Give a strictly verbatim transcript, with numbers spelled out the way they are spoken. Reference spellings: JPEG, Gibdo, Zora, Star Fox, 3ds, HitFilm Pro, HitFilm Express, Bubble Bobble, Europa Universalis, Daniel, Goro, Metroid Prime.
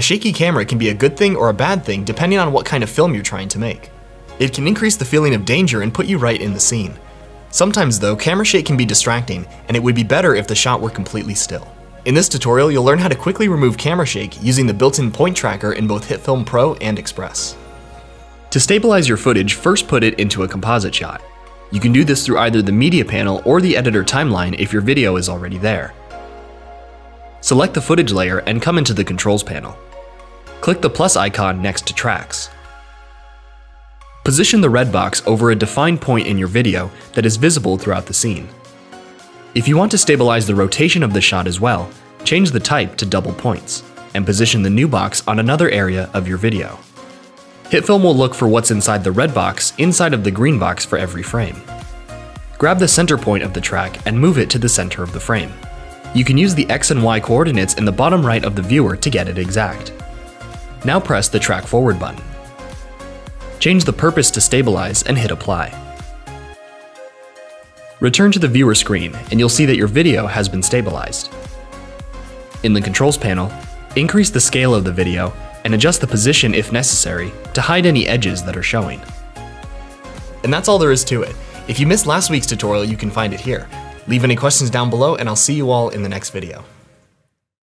A shaky camera can be a good thing or a bad thing depending on what kind of film you're trying to make. It can increase the feeling of danger and put you right in the scene. Sometimes though, camera shake can be distracting, and it would be better if the shot were completely still. In this tutorial, you'll learn how to quickly remove camera shake using the built-in point tracker in both HitFilm Pro and Express. To stabilize your footage, first put it into a composite shot. You can do this through either the media panel or the editor timeline if your video is already there. Select the footage layer and come into the controls panel. Click the plus icon next to tracks. Position the red box over a defined point in your video that is visible throughout the scene. If you want to stabilize the rotation of the shot as well, change the type to double points, and position the new box on another area of your video. HitFilm will look for what's inside the red box inside of the green box for every frame. Grab the center point of the track and move it to the center of the frame. You can use the X and Y coordinates in the bottom right of the viewer to get it exact. Now press the track forward button. Change the purpose to stabilize and hit apply. Return to the viewer screen and you'll see that your video has been stabilized. In the controls panel, increase the scale of the video and adjust the position if necessary to hide any edges that are showing. And that's all there is to it. If you missed last week's tutorial, you can find it here. Leave any questions down below and I'll see you all in the next video.